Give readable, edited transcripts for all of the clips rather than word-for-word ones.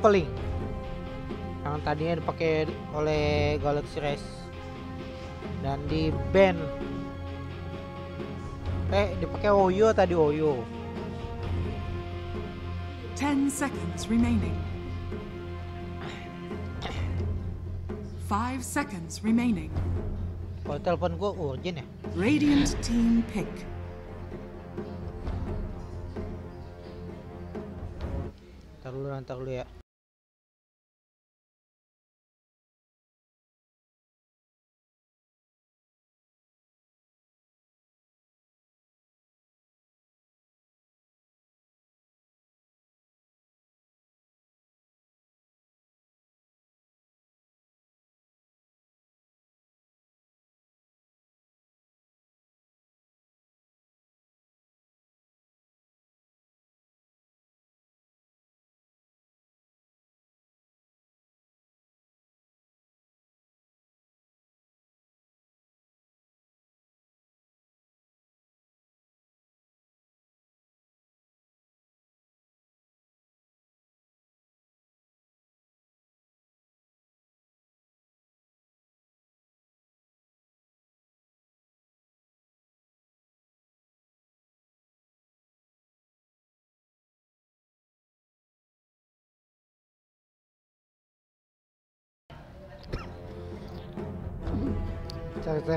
Peling yang tadinya dipakai oleh Galaxy Race dan di band dipakai OYO tadi. OYO 10 seconds remaining. 5 seconds remaining. Kalau telepon gua urgent ya. Radiant team pick. Ntar dulu ya.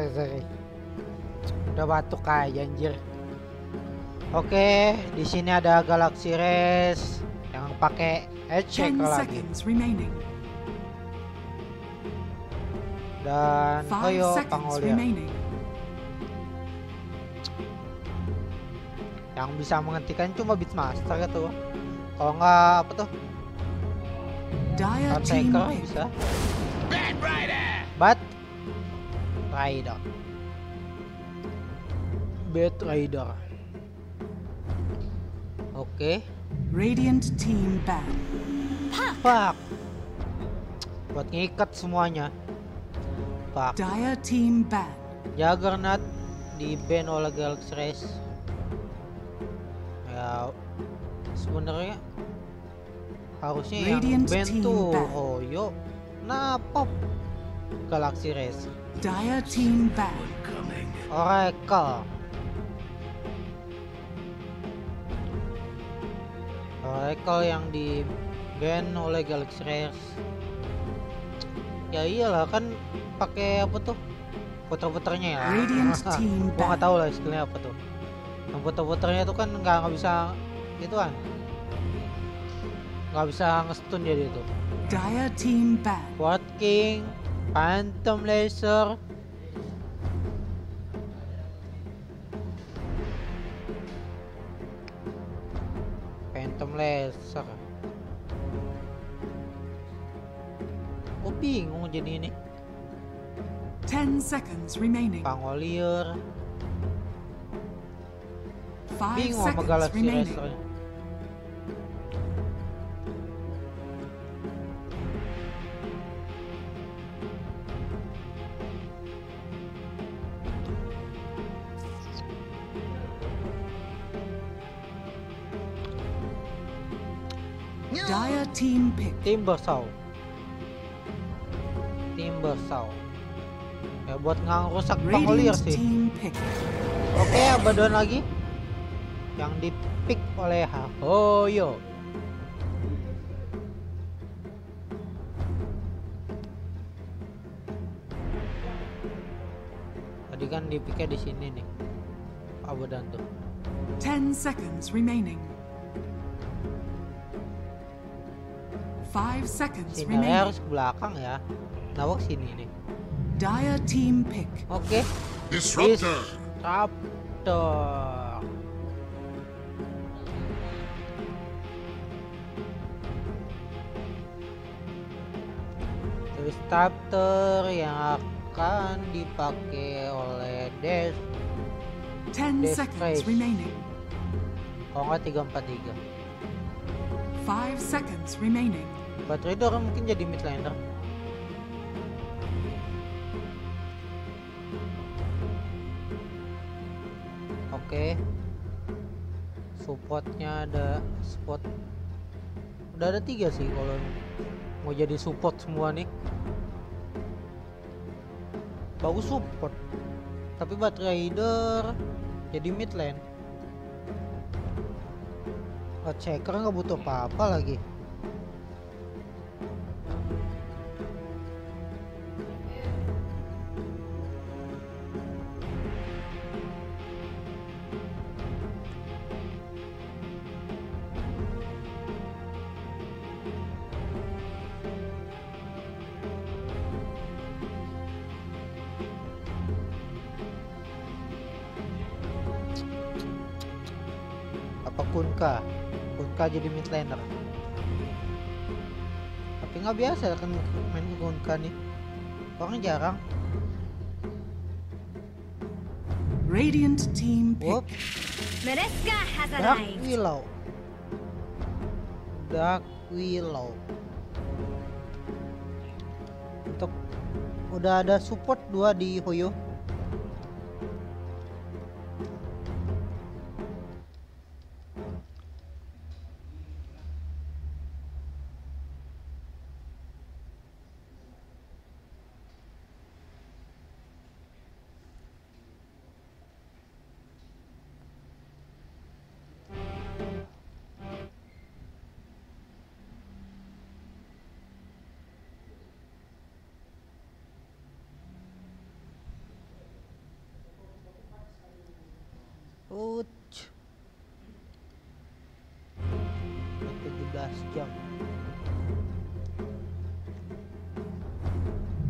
Sorry. Udah batuk kayak anjir. Oke, di sini ada Galaxy Race yang pakai Aegis lagi. Dan OYO Pangolier. Yang bisa menghentikan cuma Beatmaster gitu. Kalau nggak apa tuh? Dark Shaker bisa. Batrider. Oke. Radiant team back. Pak. Buat ngikat semuanya. Pak. Dire team back. Juggernaut di ban oleh Galaxy Race. Ya sebenarnya harusnya yang ban tuh OYO. Nah, pop Galaxy Race. Dire team back. Oracle yang di ban oleh Galaxy Race. Ya iyalah kan pakai apa tuh? Puter-puternya ya. Gua nggak tahu lah skillnya apa tuh. Yang puter-puternya tuh kan nggak bisa gituan. Nggak bisa ngestun dia itu. Dire team back. Quark King. Phantom Laser. Oh, bingung jadi ini. 10 seconds remaining. Pangolier. Bingung sama Galaxy Racer. Dire team pick. Timbersaw. Ya buat ngerusak Pangolier sih. Oke, Abaddon lagi. Yang di pick oleh OYO. Tadi kan di picknya di sini nih. Abaddon tuh. 10 seconds remaining. 5 seconds remaining. Harus ke belakang ya. Nawak sini nih. Dire team pick. Oke. Disruptor. Disruptor yang akan dipakai oleh Death. 10 seconds remaining. Oh, 343. 5 seconds remaining. Batrider mungkin jadi midlaner. Oke. Supportnya ada support udah ada 3 sih kalau mau jadi support semua nih. Bagus support, tapi Batrider jadi mid lane. Shaker nggak butuh apa-apa lagi. Apa Kunkka? Kunkka jadi mid laner. Tapi nggak biasa kan main Kunkka nih. Orang jarang. Radiant Team pick. Dark Willow. Dark Willow. Untuk udah ada support 2 di OYO. Uch. 17 jam.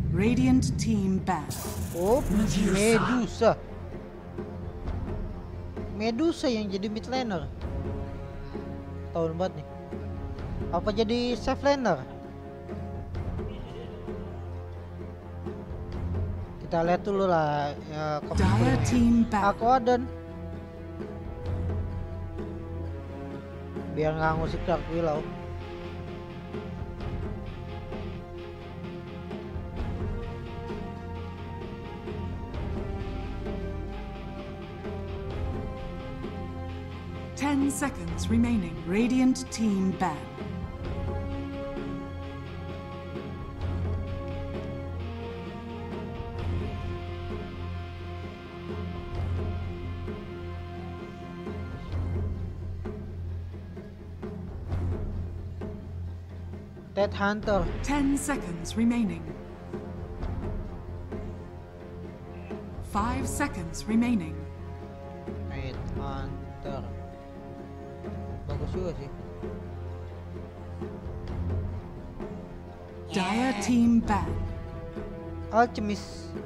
Radiant Team back. Oh, Medusa. Medusa yang jadi mid laner. Tahun banget nih. Apa jadi safe laner? Kita lihat dulu lah ya, Dire Team back. Abaddon. Biar nggak ngusik Dark Willow. Ten seconds remaining. Radiant Team back. Dead Hunter. 10 seconds remaining. 5 seconds remaining. Dead Hunter. Bagus juga sih. Dire Team back. Alchemist.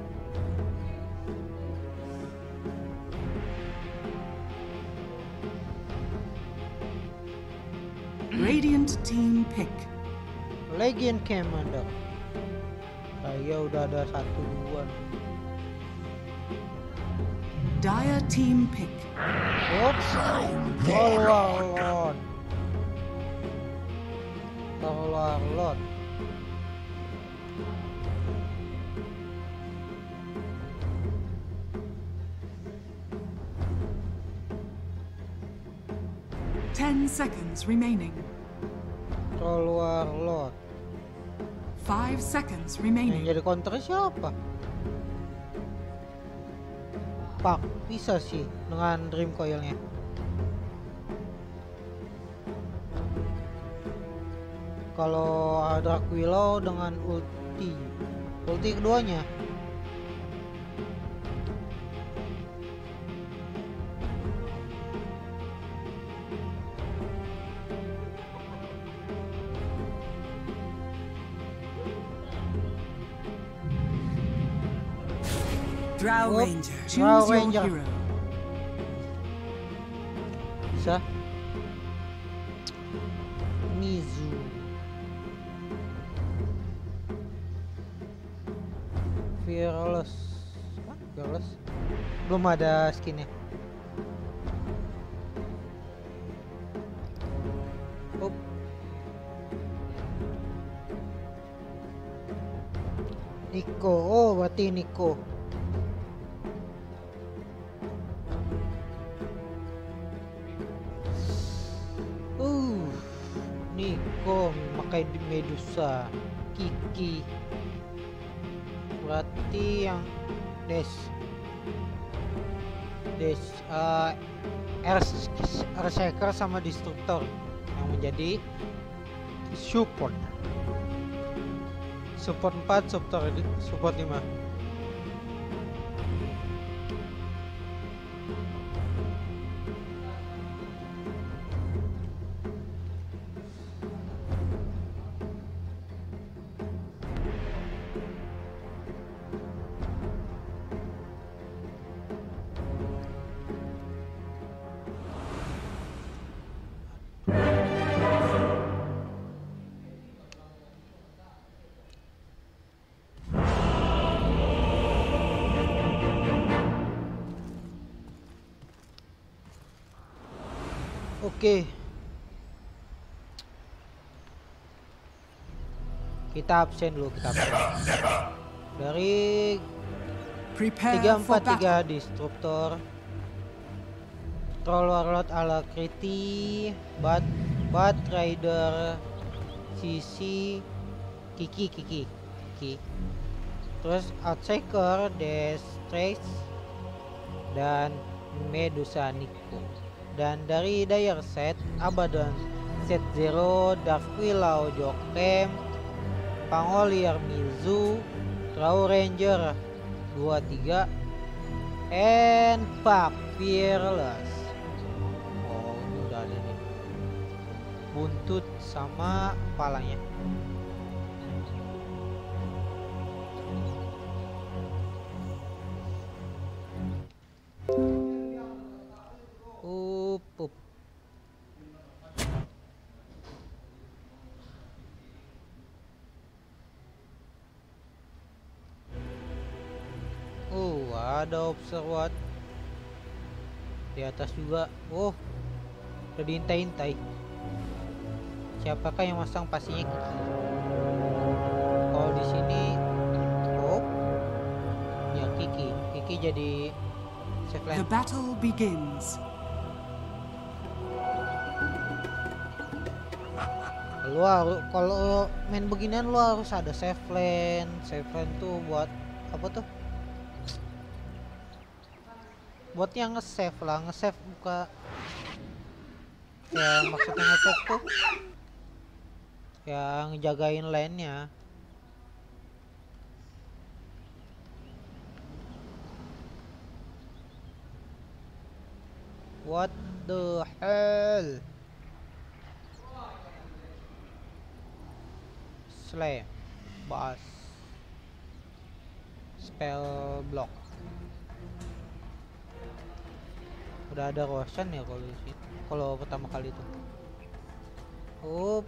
Radiant Team pick. Legion Commander. Saya udah ada 1, 2. Dire Team pick. Oops. Troll Warlord. Troll Warlord. Ten seconds remaining. Troll Warlord. 5 seconds remaining. Yang jadi counter siapa? Pak bisa sih dengan Dream Coil-nya. Kalau Dark Willow dengan ulti keduanya. Drow Ranger, choose your hero. Bisa Mizu. Fearless. Hah? Fearless? Belum ada skinnya. Niko, oh berarti Niko. Niko Medusa, Kiki. Berarti yang Dark Shaker sama Disruptor yang menjadi support. Support 4, support 5. Oke, kita absen dulu, kita absen. Dari 343 Disruptor, Troll Warlord ala Kriti, Batrider, Sisi, Kiki, terus Outshaker, Destrace, dan Medusa Nico. Dan dari Dire set Abaddon, set 0, Dark Willow, Jokem, Pangolier, Mizu, Drow Ranger 23, and Fearless. Oh, ini udah ada nih, buntut sama palanya. Ada observat di atas juga. Oh, udah diintai-intai. Siapakah yang masang pastinya kita? Kalau di sini, oh, ya Kiki jadi safe lane. The battle begins. Kalau main beginian lu harus ada safe lane. Safe lane tuh buat apa tuh? Buat yang nge-save lah, nge-save buka ya, maksudnya nge-save tuh yang jagain lane-nya. What the hell? Slam, bass, spell block. Udah ada Roshan ya kalau di situ. Kalau pertama kali itu. Oh,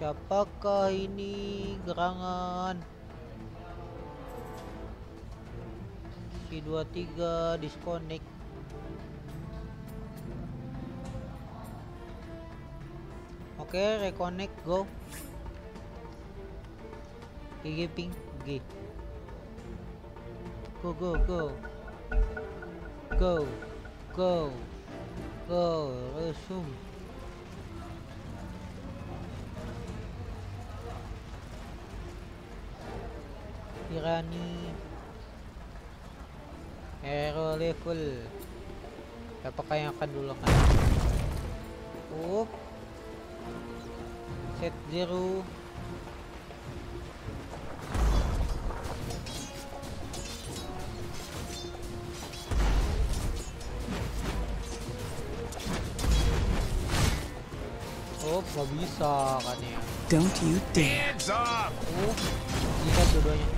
siapakah ini gerangan? Si 23 disconnect. Oke, reconnect go. GG ping G. Go, resume. Irani hero level. Apakah yang akan dulu kan? Up set 0. Gak bisa kan ya. Don't you dare. Bisa dua-duanya.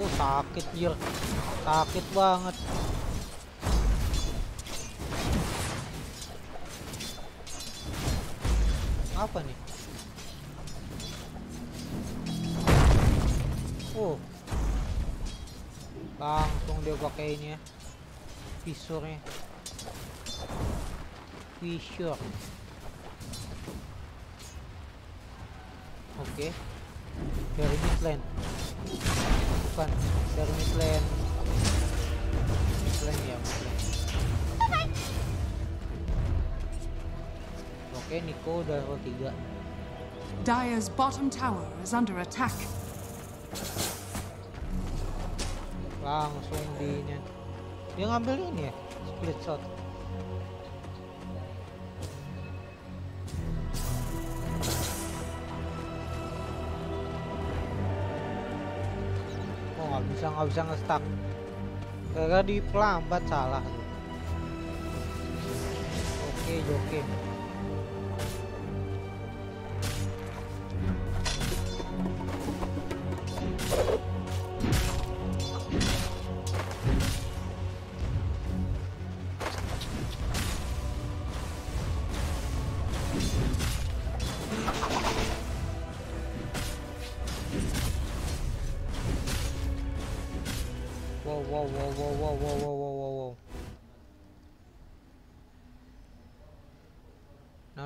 Oh, sakit jir. Sakit banget. Apa nih? Oh, langsung dia pakai ini ya, visornya, visor. Oke, dari midlane, bukan dari midlane Mutlank ya, Mutlank. Oke, Nico udah level 3. Dire's bottom tower is under attack. Langsung dinya. Dia ngambil ini ya, split shot. Nggak bisa nge-stuck karena di pelambat salah. Oke, Joki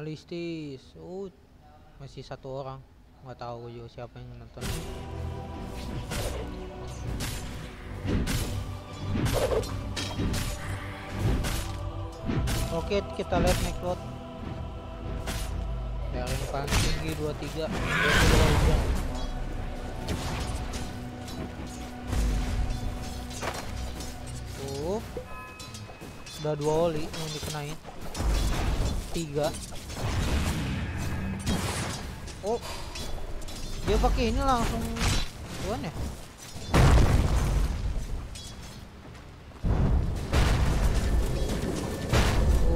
analistis. Oh, masih satu orang. Nggak tahu yo siapa yang nonton. Oke, kita lihat necklot. Daring paling tinggi 23. Udah 2 oli yang dikenain. 3. Oh, dia pakai ini langsung tuan ya.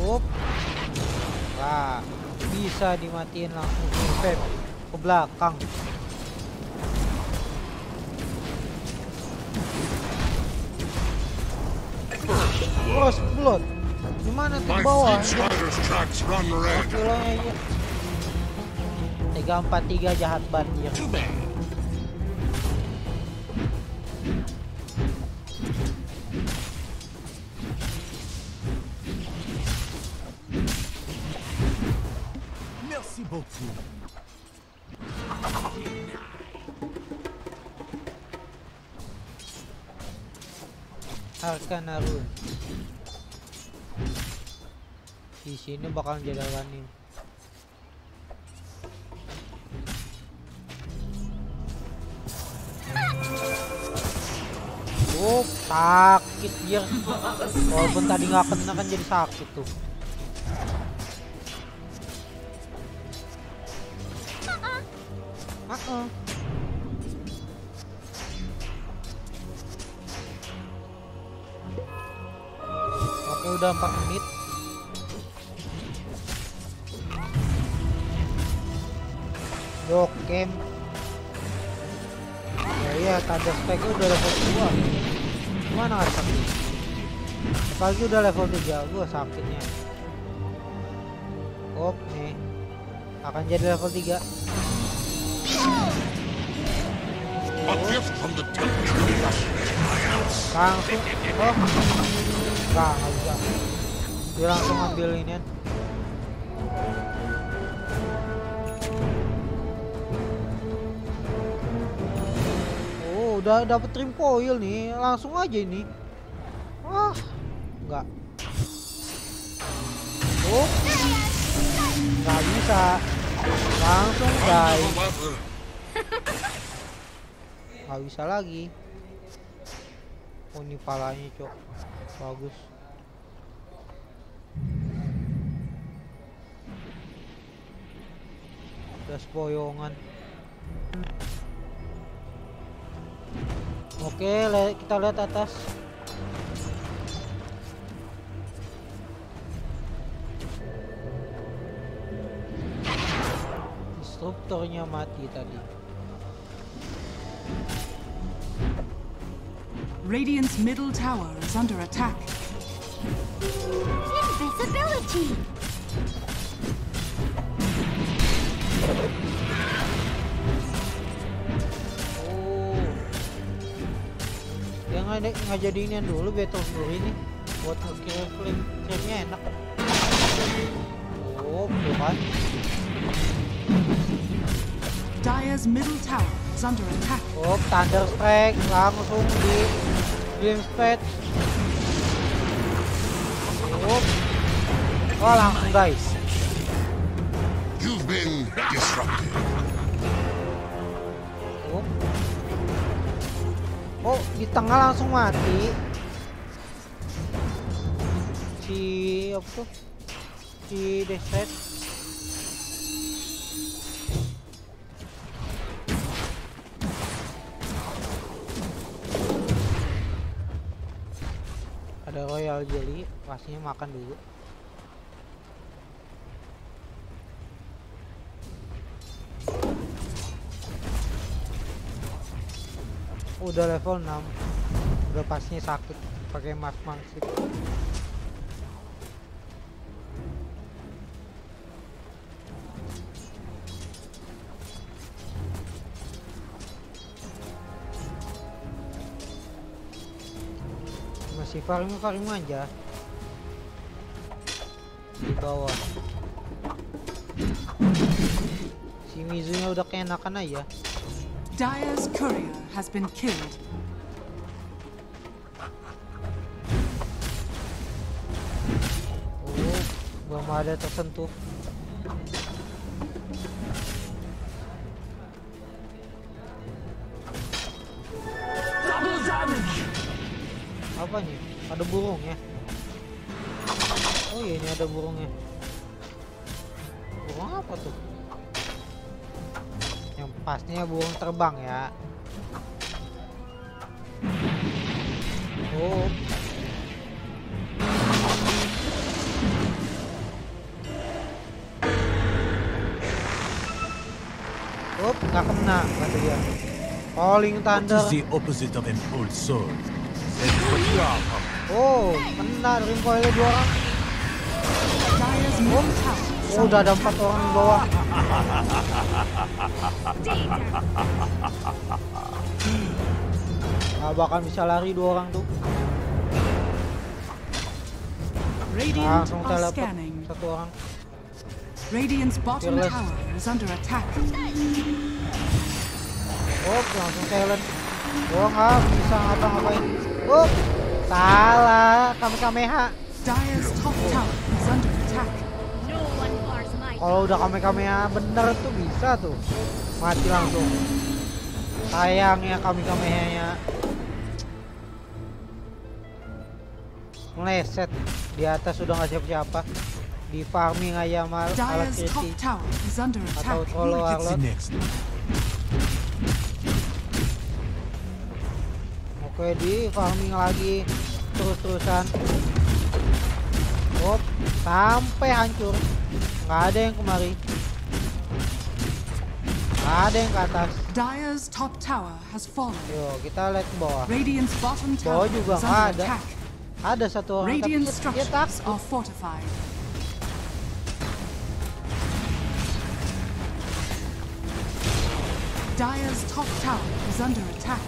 Oh, wah, bisa dimatiin langsung ke belakang. Cross blood, gimana tuh bawah? 343 jahat banjir. Merci beaucoup. Harkan Arun. Di sini bakal jalanin. Oh, sakit dia. Walaupun tadi nggak kena kan jadi sakit tuh. Oke, udah 4 menit. Oke. Ya tanda speknya udah level 2. Gimana harus sakit? Apalagi udah level 3 gua sakitnya. Oke. Akan jadi level 3. Langsung. Oh. Nah, enggak. Dia langsung ambil ini. Udah dapet trim foil nih, langsung aja ini. Wah, enggak. Oh, nggak bisa. Langsung guys. Nggak bisa lagi. Oh, ini palanya cok, bagus. Udah boyongan. Oke, kita lihat atas. Disruptornya mati tadi. Radiant's middle tower is under attack. Invisibility. Nggak jadi inian dulu battle ini buat nge-kill flame, kayaknya enak. Oh, bukan. Dire's middle tower is under attack. Oh, thunder strike langsung di game spread. Up. Oh, langsung guys. You've been disrupted. Up. Oh, di tengah langsung mati. Si apa tuh? Si Deset. Ada royal jelly, pastinya makan dulu. Udah level 6, udah pastinya sakit pakai marksman stick. Farming aja di bawah. Si Mizunya udah keenakan aja. Dire's courier has been killed. Oh, belum ada tersentuh. Apanya? Ada burung ya? Oh iya, ini ada burungnya. Burung apa tuh? Yang pastinya burung terbang ya. Oh. Up, nggak kena kata dia. Calling thunder. What is the opposite of an old sword? Oh, benar, rimpoilnya 2 orang. Oh, udah ada 4 orang di bawah. Nah, bakal bisa lari 2 orang tuh. Nah, langsung teleport 1 orang. Oh, langsung talent. Oh, nggak bisa ngapa-ngapain. Oh, salah, kamekameha. Kalau udah kamekameha bener tuh bisa tuh mati langsung. Sayangnya kamekamehanya meleset di atas, udah nggak siapa-siapa. Di farming aja mal alat kritik atau troll warlord. Oke, di farming lagi terus-terusan. Op, sampai hancur. Nggak ada yang kemari. Nggak ada yang ke atas. Dire's top tower has fallen. Yo, kita lihat ke bawah. Radiant's bottom tower juga nggak ada. Ada 1 orang. Radiant structures are fortified. Dire's top tower is under attack.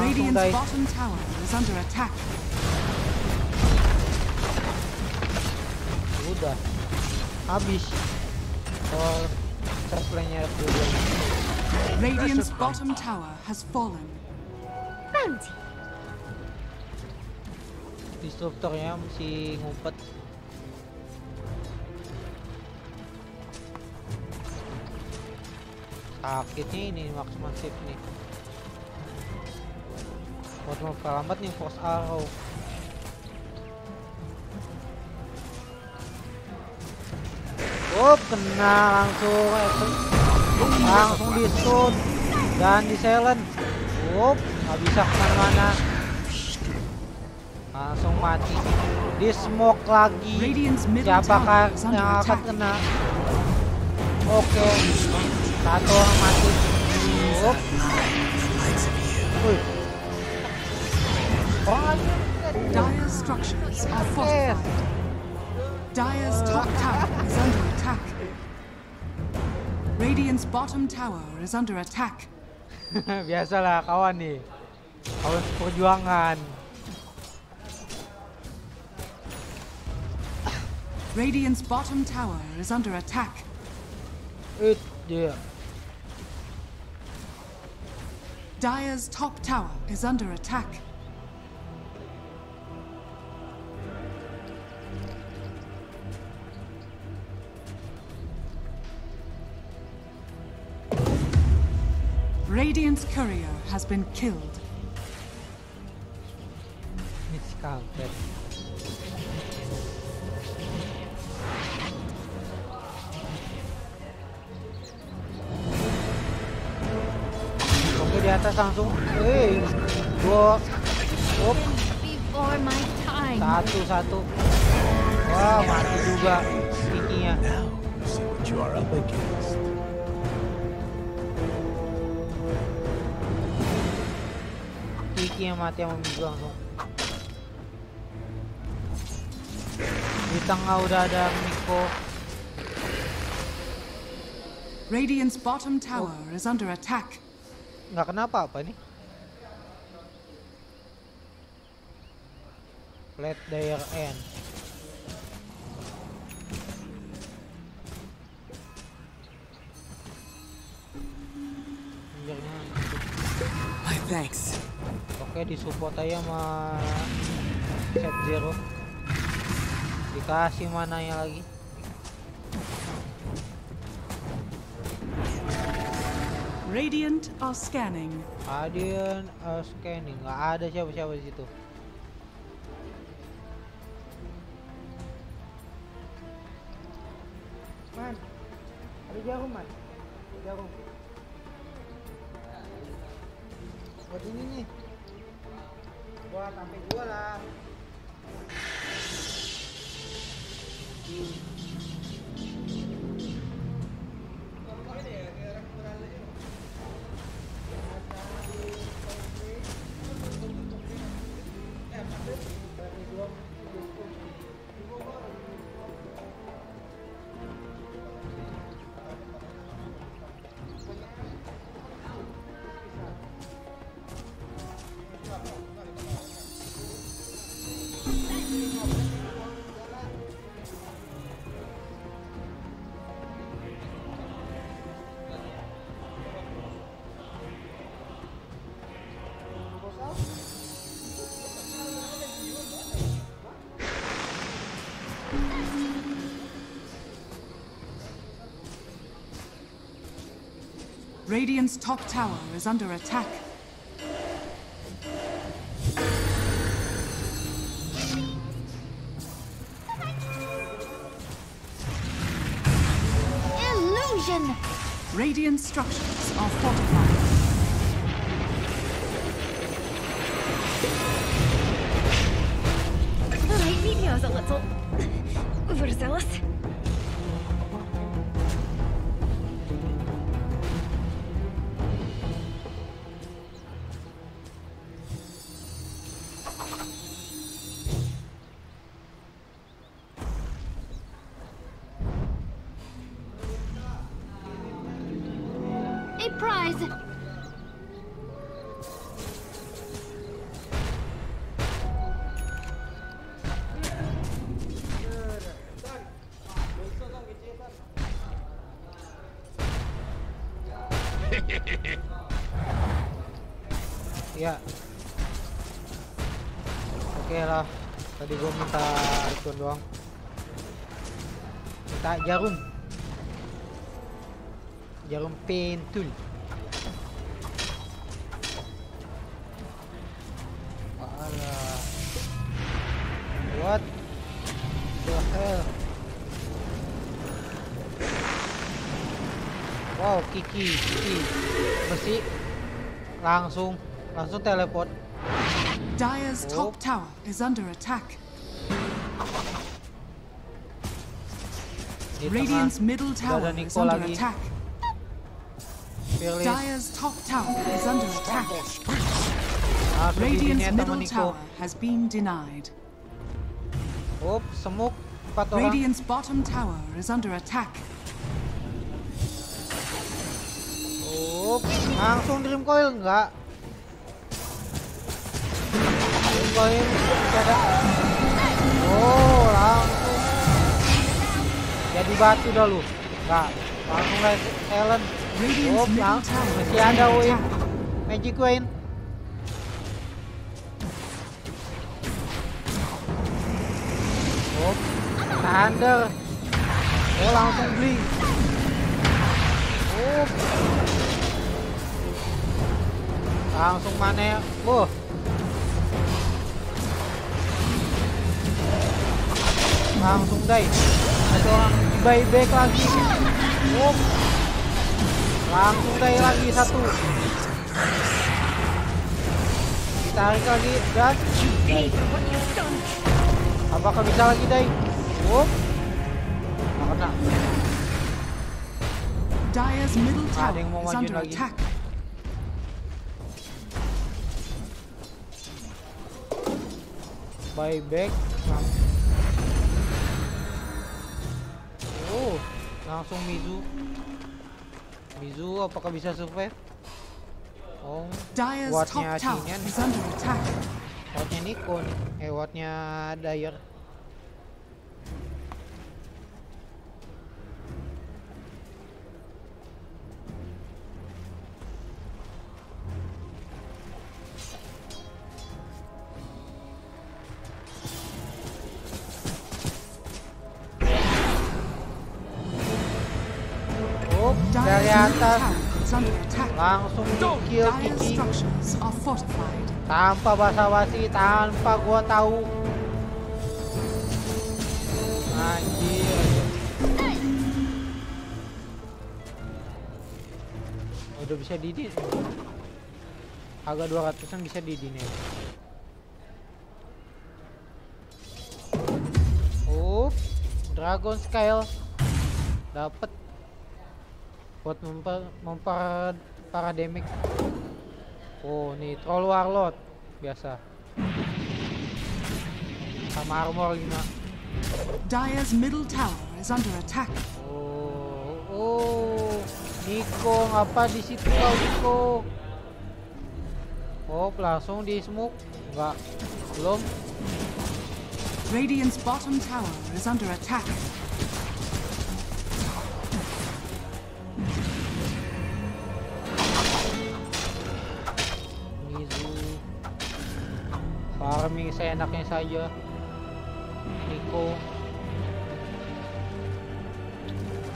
Radiant's bottom tower is under attack. Udah habis. Oh, supply-nya udah. Radiant's bottom tower has fallen. Bounty. Disruptornya masih ngumpet. Sakitnya ini maksimal shift nih. Buat kalamat nih force arrow. Oh, kena langsung. Langsung di stun dan di silent. Oh, nggak bisa kemana-mana. Langsung mati. Di smoke lagi. Siapakah yang akan kena? Oke. 1 orang mati. Up. Wih. Dire structures are fortified. Dire's top tower is under attack. Radiant's bottom tower is under attack. Biasalah kawan nih. Kawan perjuangan. Radiant's bottom tower is under attack. It yeah. Dire's top tower is under attack. Radiant's courier has been killed. It's counted. Di atas langsung, dua, satu, wah mati juga giginya. Giginya mati sama Medusa langsung. Di tengah udah ada Miko. Radiant's bottom tower is under attack. Nggak kenapa apa nih? Let their end. My thanks. Oke, disupport aja sama Set Zero. Dikasih mananya lagi. Radiant are scanning. Radiant are scanning. Nggak ada siapa-siapa di situ. Man, ada jarum man. Jarum. Buat ini nih. Buat sampai gua lah. Radiant's top tower is under attack. Illusion! Radiant structures are fortified. Maybe I was a little overzealous. Ya, oke lah. Tadi gue minta itu doang. Minta jarum, jarum pentul. Alah, what the hell? Wow, kiki, besi, langsung teleport. Dire's top tower is under attack. Radiant's middle tower is under attack. Dire's top tower is under attack. Radiant's middle tower has been denied. Radiant's bottom tower is under attack. Langsung dream coil enggak? Koin ada. Oh, langsung jadi batu dah lu. Nah, langsung lihat Ellen. Oh, langsung masih ada win. Magic win. Oh, Thunder. Oh, langsung beli. Oh. Langsung mana? Langsung dai. Ada orang buyback lagi. Langsung dai lagi satu. Ditarik lagi dan apakah bisa lagi dai? Nggak kena. Ada yang mau majuin lagi. Buyback. Langsung Mizu apakah bisa survive? Wattnya Cinian, wattnya Nico nih, wattnya Dire. Langsung kill Kiki tanpa basa-basi, tanpa gua tahu. Anjir, udah bisa didin agak 200-an, bisa didin ya. Dragon Scale dapat buat memperparah damage. Nih Troll Warlord biasa sama armor 5. Dire's middle tower is under attack. Niko ngapa di situ kau, Niko? Langsung di smoke. Enggak, belum. Radiant's bottom tower is under attack. Farming seenaknya saja Niko.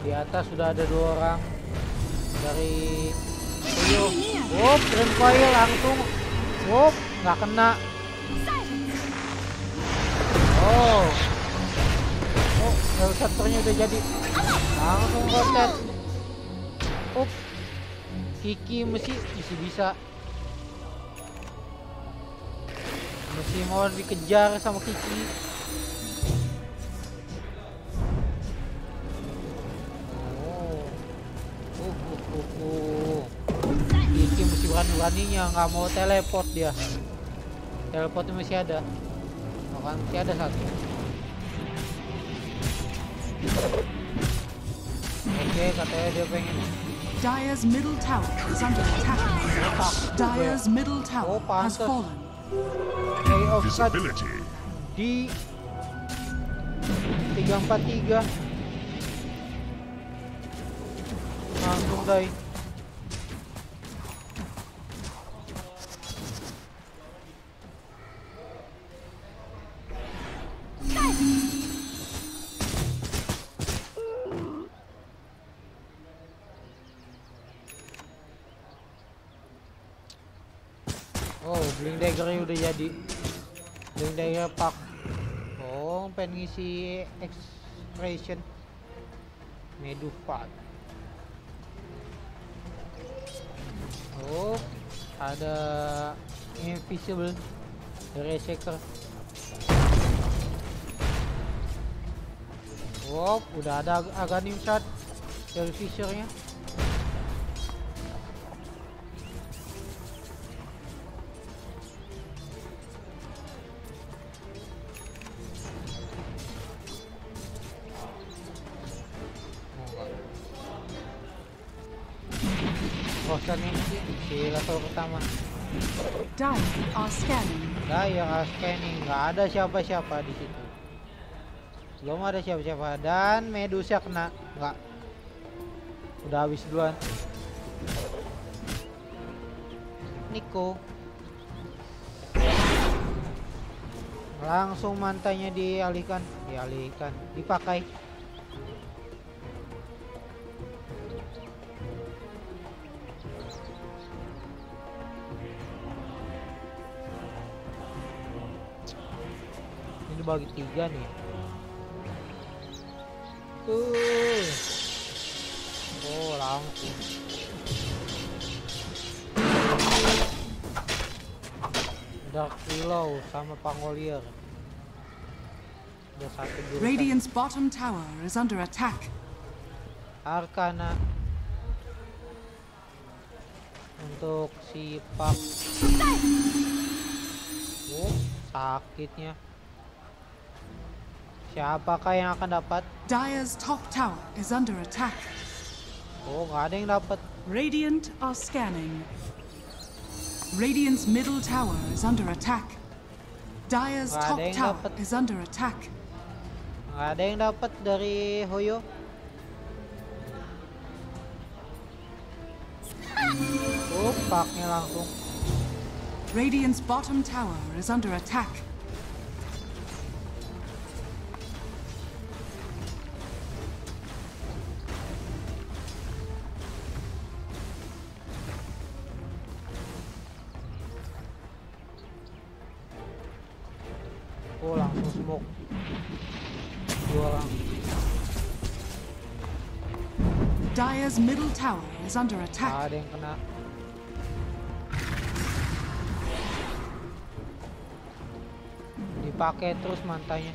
Di atas sudah ada 2 orang dari OYO. Dreamcoil langsung. Nggak kena. Disruptornya udah jadi. Langsung rotet. Kiki mesti bisa. Masih mau dikejar sama Kiki. Kiki mesti berani-beraninya, nggak mau teleport dia. Teleportnya masih ada. Bahkan masih ada 1. Katanya dia pengen. Dire's middle tower is under attack. Dire's middle tower has fallen. Visibility di 343 langsung dai. Blink daggernya udah jadi. Blink dagger pak. Pengen ngisi expression medu pak. Ada invisible dari Shaker. Udah ada Aghanim shot dari Fisher-nya. Scanning nggak ada siapa-siapa di situ, belum ada siapa-siapa, dan Medusa kena. Nggak, udah habis duluan Niko. Langsung mantainya dialihkan dipakai. dibagi tiga nih. Oh langsung. Dark Willow sama Pangolier. Udah satu jurusan. Radiant's bottom tower is under attack. Arkana untuk si Pak. Oh, sakitnya. Siapakah yang akan dapat? Dire's top tower is under attack. Oh, nggak ada yang dapat. Radiant are scanning. Radiant's middle tower is under attack. Dire's top tower is under attack. Nggak ada yang dapat dari Hoyo. Oh, paknya langsung. Radiant's bottom tower is under attack. Dire's middle tower is under attack. Ada yang kena. Dipakai terus mantainya.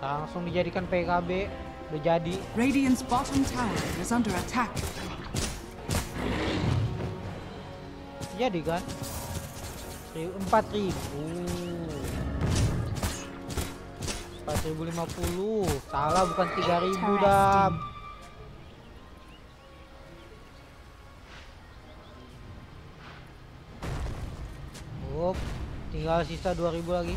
Langsung dijadikan PKB, udah jadi. Radiant's bottom tower is under attack. Jadi kan? 4050 salah, bukan 3000 dam. Oh, tinggal sisa 2000 lagi.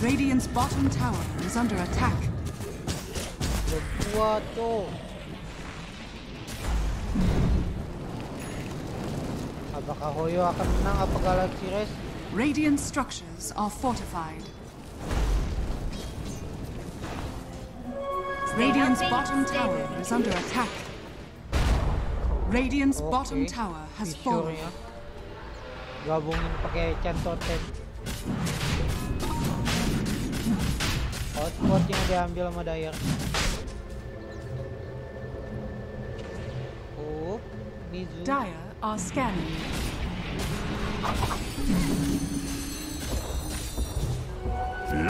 Radiant's bottom tower is under attack. Apakah Hoyo akan menang? Apa Galaxy Race? Radiant structures are fortified. Radiant's bottom tower is under attack. Radiant's bottom tower has fallen. Gabungin pakai centoten. Hotspot yang diambil sama Dire. Oh, Mizu. Dire are scanning.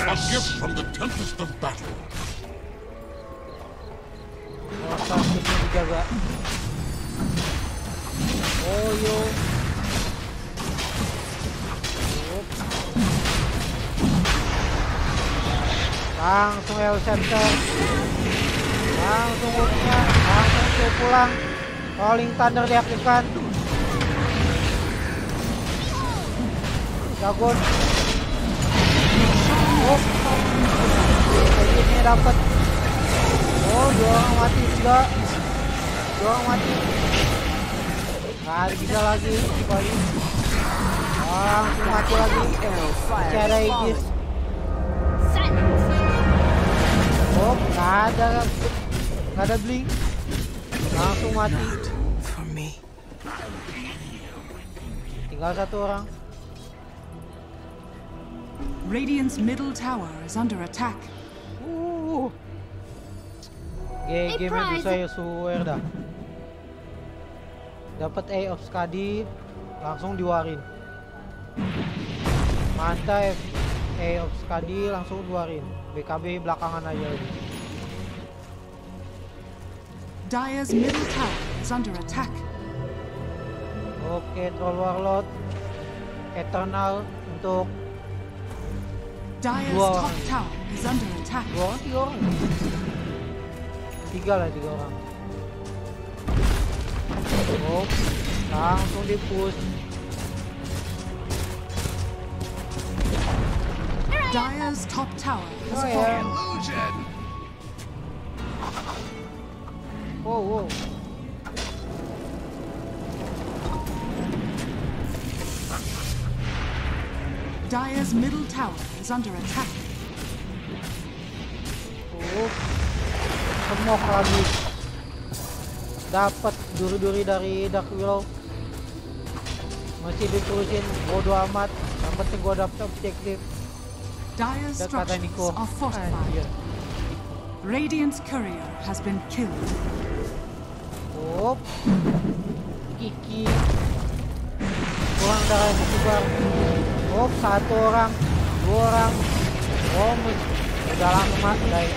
A gift from the tempest of battle. Oh, yo. Langsung El Center, langsung ultinya, langsung tuh pulang. Rolling Thunder diaktifkan. Jagun. Oh, ini dapat. Oh, dua orang mati juga. Dua orang mati. Kali kita lagi, kali. Langsung mati lagi. Cara Aegis. Oh, nggak ada blink, langsung mati. Tinggal satu orang. Radiant's middle tower is under attack. Game Medusa ya, swear dah. Dapat A of Skadi, langsung diwarin. Mantap, A of Skadi langsung diwarin. BKB belakangan aja ini. Dire's middle tower is under attack. Oke, Troll Warlord Eternal untuk Dire's top tower is under attack. Tiga orang. Oh, langsung di-push. Dire's top tower has fallen. Whoa, whoa. Dire's middle tower is under attack. Oh, semok lagi. Dapat duri-duri dari Dark Willow. Masih diterusin, bodo amat. Yang penting gua dapat objektif. Dire's structures are fortified. Radiant's courier has been killed. Oh, Kiki. Kurang darah juga. Oh, satu orang, dua orang. Oh, udah lama guys.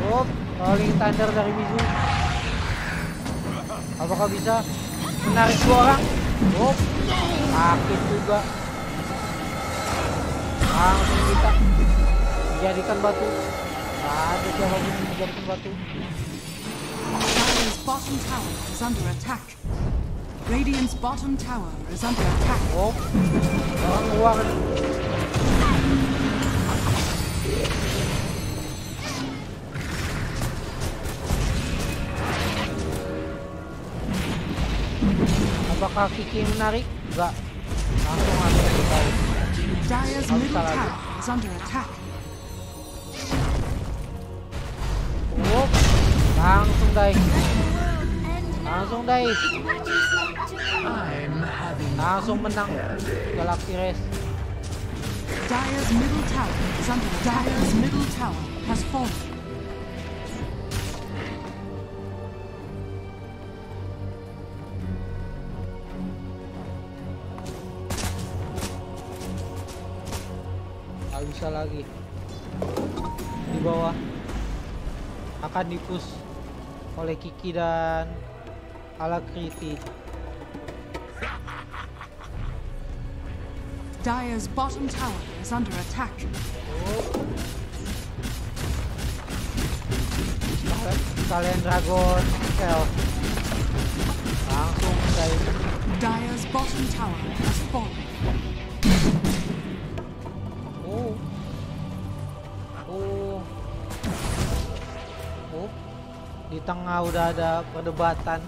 Oh, rolling thunder dari Mizu. Apakah bisa menarik dua orang? Oh, sakit juga. Langsung kita jadikan batu. Ada siapa pun dijadikan batu. Radiant's bottom tower is under attack. Radiant's bottom tower is under attack. Oh, orang luar. Apakah Kiki menarik? Enggak. Langsung ambil kembali. Dire's middle tower is under attack. Oh, langsung guys. Langsung guys. Langsung menang Galaxy Race. Dire's middle tower is under attack. Dire's middle tower has fallen. Lagi di bawah akan dipus oleh Kiki dan Alacrity. Dire's bottom tower is under attack. Oh. Kalian Dragon Shell langsung saya. Dire's bottom tower has fallen. Di tengah udah ada perdebatan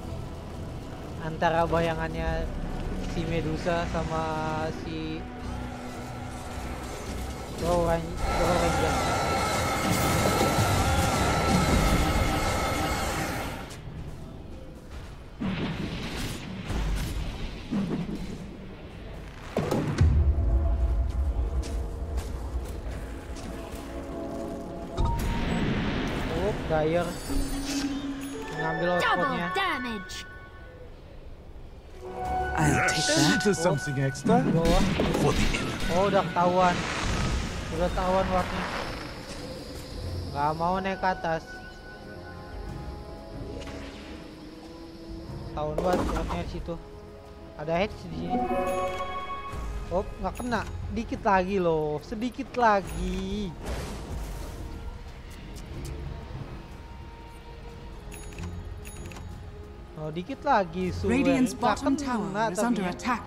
antara bayangannya si Medusa sama si Drow Ranger. Oh, Dire ngambil outputnya. Oh, udah ketahuan. Udah ketahuan warnanya. Gak mau naik ke atas. Tahun buat warnanya situ. Ada head di sini. Oh, nggak kena. Dikit lagi loh. Sedikit lagi. Oh, dikit lagi suruh Radiant's bottom tower is under attack.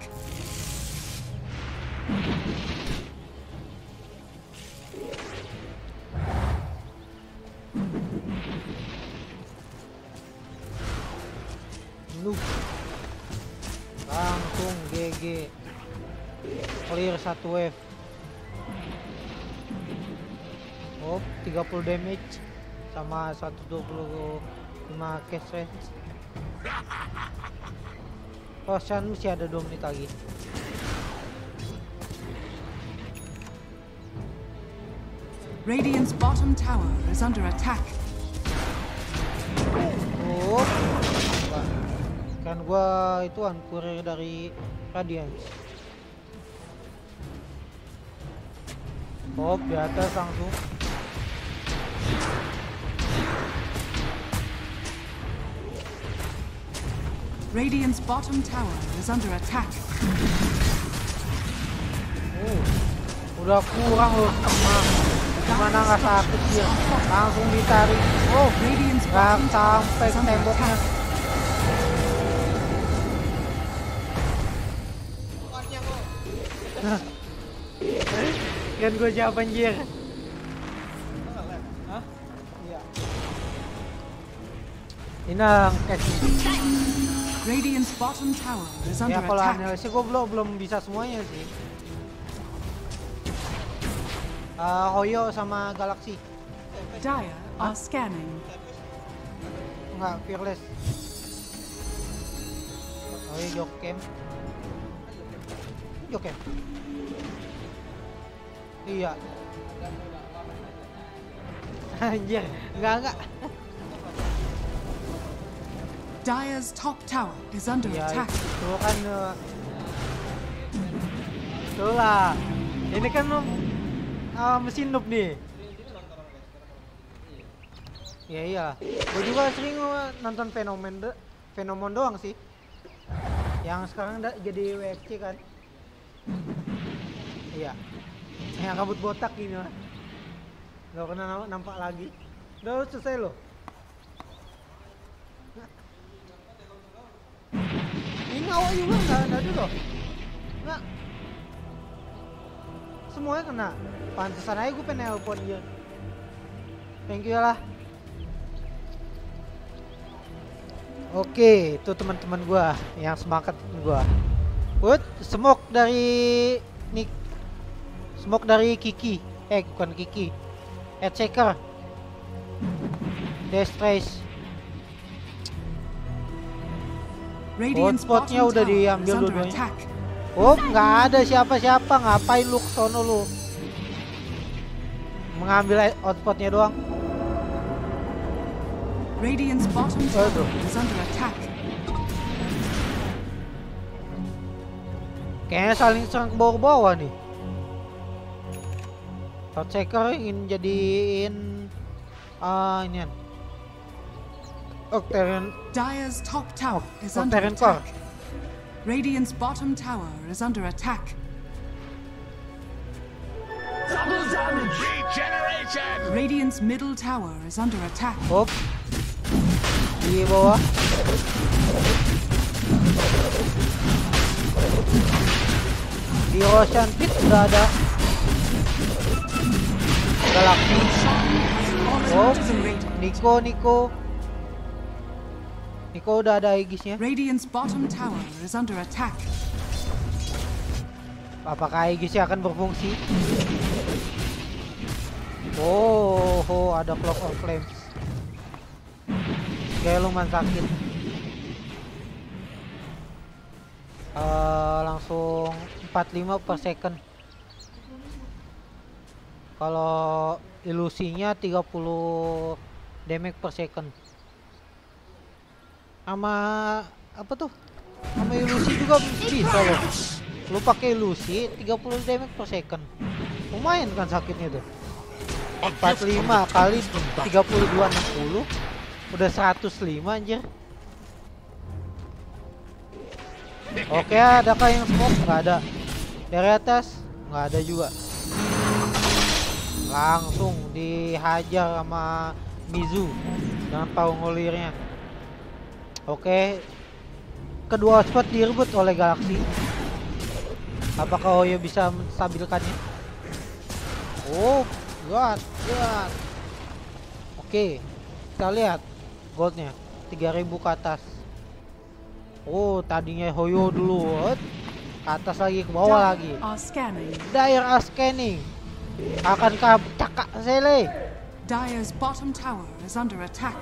Look. Langsung GG. Clear satu wave. Oh, 30 damage sama 125 cash range. Potion masih ada 2 menit lagi. Radiant's bottom tower is under attack. Oh, kan gua itu kurir dari Radiant. Oh, di atas langsung. Radiant's bottom tower is under attack. Oh, udah kurang loh, mana nggak sakit dia, langsung ditarik. Oh, Radiant's bottom tower sampai temboknya. Kan gue jawab anjir. Hah? Iya. Ini nang Radiant's bottom tower is under attack. Ya, kalau analisnya gue belum bisa semuanya sih. OYO sama Galaxy. Dire are scanning. Enggak, Fearless. OYO Jokem. Jokem. Iya. Anjir, enggak. Dire's top tower is under attack. Itu kan itulah. Ini kan mesin noob nih. Ya iya. Gue juga sering nonton fenomen doang sih. Yang sekarang jadi WFC kan. Iya. Yang kabut botak gini lah. Gak pernah nampak lagi. Udah selesai loh. Ini awal juga nggak ada loh, nggak semuanya kena. Pantesan aja gue pengen nelpon dia. Thank you lah. Oke, itu teman-teman gue yang semangat gue. What? Smoke dari Nick, smoke dari Kiki, bukan Kiki, Dark Shaker, Death Trace. Hotspotnya udah diambil dulunya. Oh, nggak ada siapa-siapa. Ngapain lu kesono lu? Mengambil hotspotnya doang. Radiant's bottom tower is under attack. Kayaknya saling serang ke bawah-bawah nih. Dark Shaker ingin jadiin ini. Octarian. Dire's top tower is under attack. Radiant's bottom tower is under attack. Double damage. Regeneration. Radiant's middle tower is under attack. Up. Di bawah. Di Ocean Pit udah ada. Galaxy. Up. Niko. Niko udah ada Aegisnya. Radiant's bottom tower is under attack. Apakah Aegisnya akan berfungsi? Oh, ada Cloak of Flames. Kayak lumayan sakit. Langsung 45 per second. Kalau ilusinya 30 damage per second. Sama apa tuh? Sama ilusi juga bisa loh. Lu pakai ilusi 30 damage per second. Lumayan kan sakitnya tuh. 45 kali 32 60 udah 105 anjir. Oke, adakah yang smoke? Enggak ada. Dari atas enggak ada juga. Langsung dihajar sama Mizu dengan Pangoliernya. Oke, kedua hotspot direbut oleh Galaxy. Apakah OYO bisa menstabilkannya? Oh, God. Oke, kita lihat goldnya 3000 ke atas. Oh, tadinya OYO dulu, ke atas lagi, ke bawah lagi. Dire are scanning. Akankah cakak sele? Dire's bottom tower is under attack.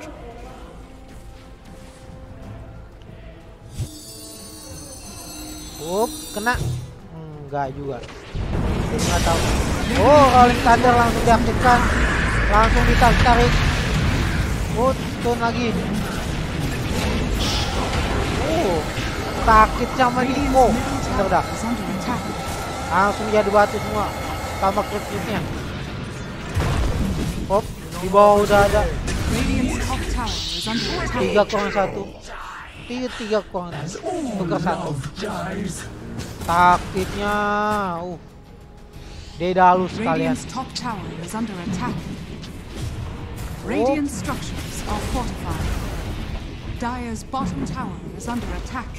Up, kena. Enggak juga. Enggak tahu. Oh, rolling thunder langsung diaktifkan. Langsung ditarik. Oh, stun lagi. Oh, sakit sama Niko. Sudah. Langsung jadi batu semua. Tambah crit-nya. Up, di bawah udah ada. 3-1. 3-1. Taktiknya dedalus kalian. Radiant structures are fortified. Dire's bottom tower is under attack.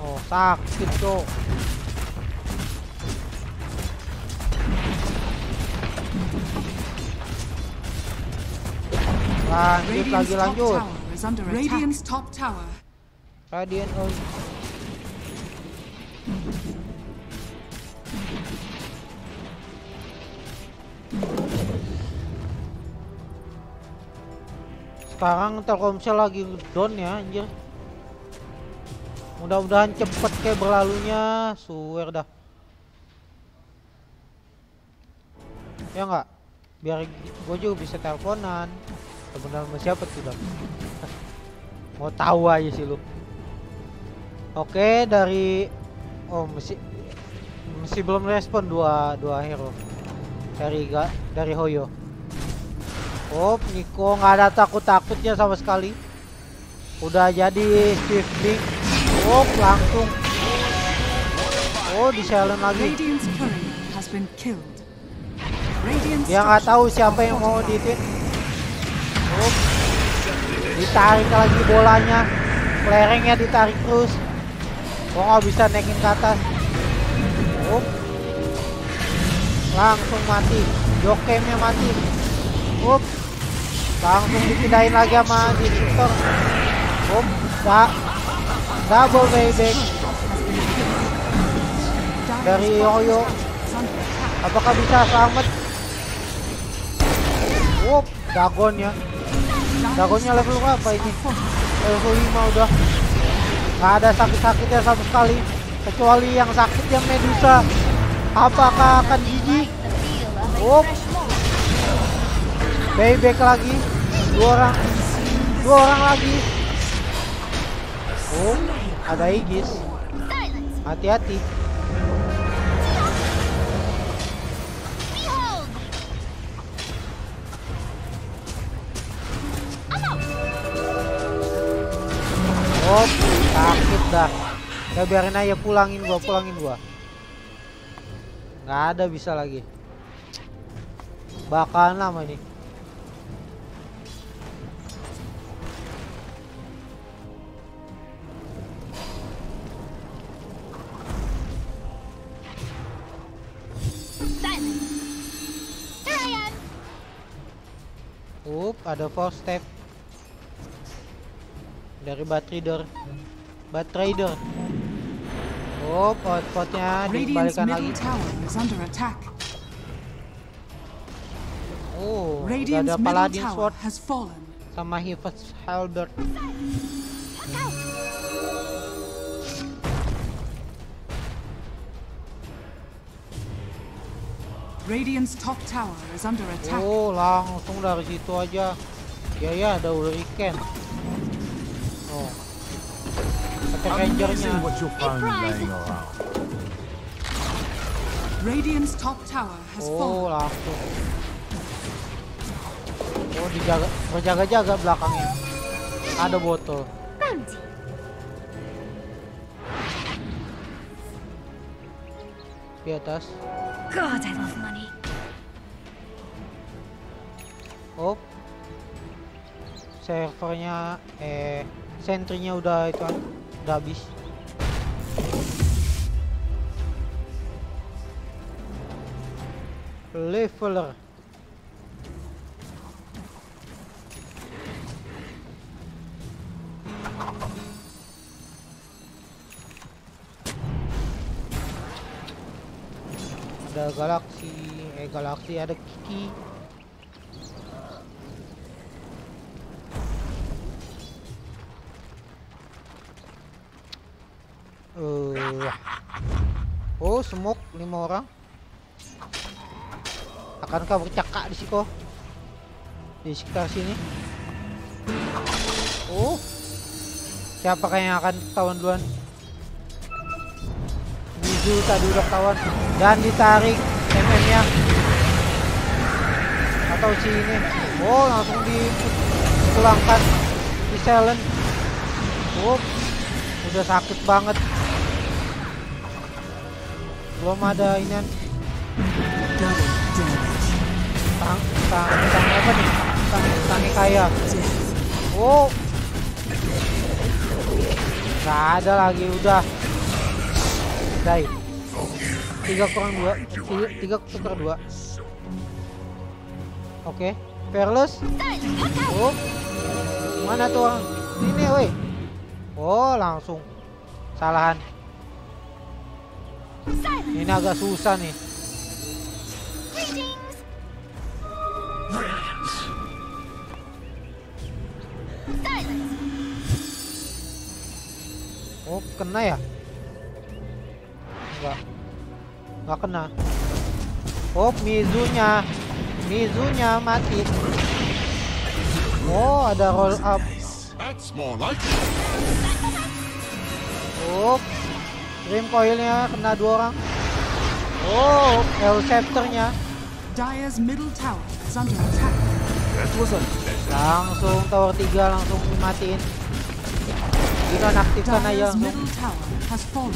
Oh, sakit tuh. Lanjut lagi is under attack. Radiant's top tower. Radiant ult. Sekarang Telkomsel lagi down ya, anjir. Mudah-mudahan cepet kayak berlalunya, suwer dah. Ya enggak? Biar gue juga bisa teleponan. Sebenarnya sama siapa tuh, Bang? Mau tahu aja sih lu. Oke, dari masih belum respon dua hero. Dari Hoyo. Oh, Niko nggak ada takut-takutnya sama sekali. Udah jadi shifting. Oh, langsung. Oh, di-silent lagi. Dia nggak tahu siapa yang mau ditit. Oh, ditarik lagi bolanya. Flarenya ditarik terus. Oh, nggak bisa naikin ke atas. Oh, langsung mati. Jokemnya mati. Oh, langsung dipindahin lagi sama Disruptor. Oh, pak. Double payback dari OYO. Apakah bisa selamat? Wup, Dagonnya level apa ini? Level 5 udah. Gak ada sakit-sakitnya sama sekali. Kecuali yang sakitnya Medusa. Apakah akan jijik? Wup, payback lagi. Dua orang lagi. Oh, ada Aegis. Hati-hati. Oh, sakit dah. Ya biarin aja, pulangin gua. Nggak ada bisa lagi. Bakalan lama ini. Ada 4 step dari Batrider. Oh, pot-potnya dibalikan lagi. Oh, ada Paladin Sword sama Heves Halbert. Radiant's top tower is under attack. Oh, langsung dari situ aja. Ya, ada Uriken. Oh, ada Rangernya. Radiant's top tower has fallen. Oh, langsung. Oh, dijaga, berjaga-jaga belakangnya. Ada botol. Di atas. God, I love money. Oh, servernya sentrinya udah habis. Leveler. Ada Galaxy, ada Kiki. Oh, smoke 5 orang. Akankah bercakak di siko? Di sekitar sini. Oh, siapakah yang akan ketahuan duluan? Tadi udah kawan dan ditarik MM-nya atau si ini. Oh, langsung dipulangkan, di silent. Oh, udah sakit banget. Belum ada ini. Tang apa nih? Tangnya kaya. Oh, nggak ada lagi, udah. Dai. 3 kurang 2. Oke, Fearless. Oh, Mana tuh orang? Ini weh. Oh, langsung salahan. Ini agak susah nih. Oh, kena ya? Enggak. Enggak kena. Oh, Mizunya. Mizunya mati. Oh, ada roll up. Oh, Dream Coil-nya kena dua orang. Oh, Hellcepter-nya. Langsung tower 3 langsung dimatiin. Dinonaktifkan aja langsung.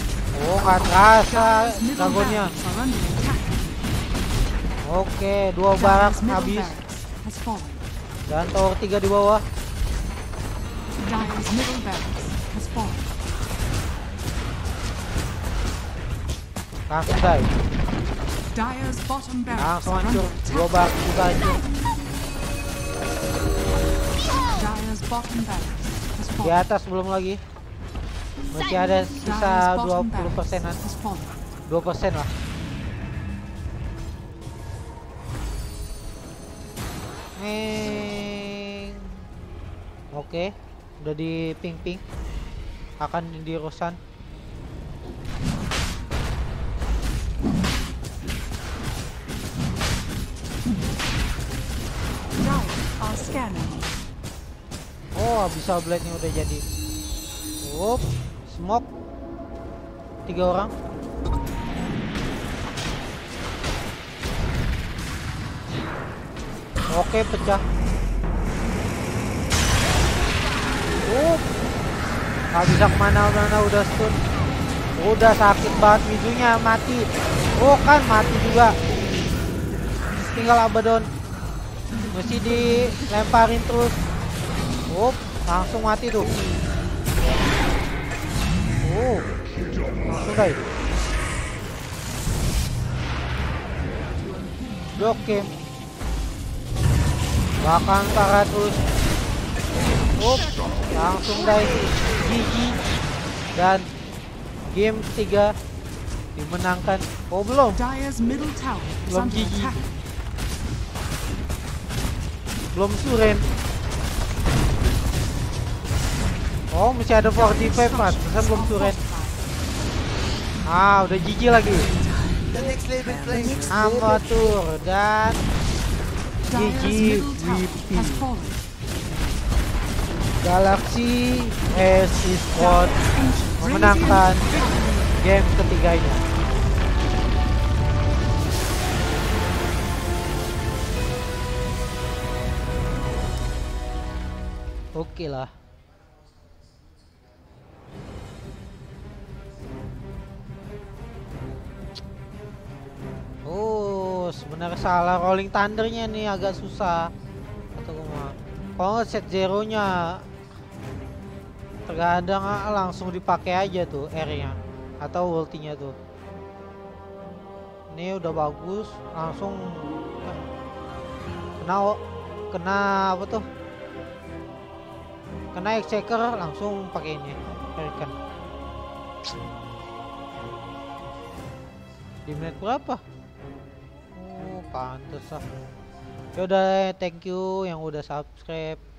Oh, gak terasa dragonnya. Oke, dua barak habis. Dan tower 3 di bawah. Langsung die. Langsung hancur. Dua barak juga hancur. Di atas belum lagi. Masih ada sisa 20%-an. 2% lah. Oke, udah di ping-ping. Akan di Rosan. Oh, bisa blade-nya udah jadi. Wop, smoke. 3 orang. Oke, pecah. Gak bisa kemana-mana, udah stun. Udah sakit banget, Mizunya mati. Oh kan, mati juga. Tinggal Abaddon. Mesti dilemparin terus. Oh, langsung mati tuh. Oh, langsung die. Block game. Bahkan parah terus. Up, langsung dari GG dan game 3 dimenangkan. Oh, belum GG, belum suren. Oh, masih ada 45 mas, masa belum suren. Ah, udah GG lagi. Amatur dan GG WP. Galaxy Race Esports memenangkan game ketiganya. Oke lah. Oh, sebenarnya salah rolling thundernya nih, agak susah. Atau gimana? Kalau set zero-nya terkadang langsung dipakai aja tuh R-nya atau ultinya tuh. Ini udah bagus, langsung kena apa tuh? Kena Exchequer langsung pakai ini. Uriken. Di menit berapa? Oh, pantes lah. Ya udah, thank you yang udah subscribe.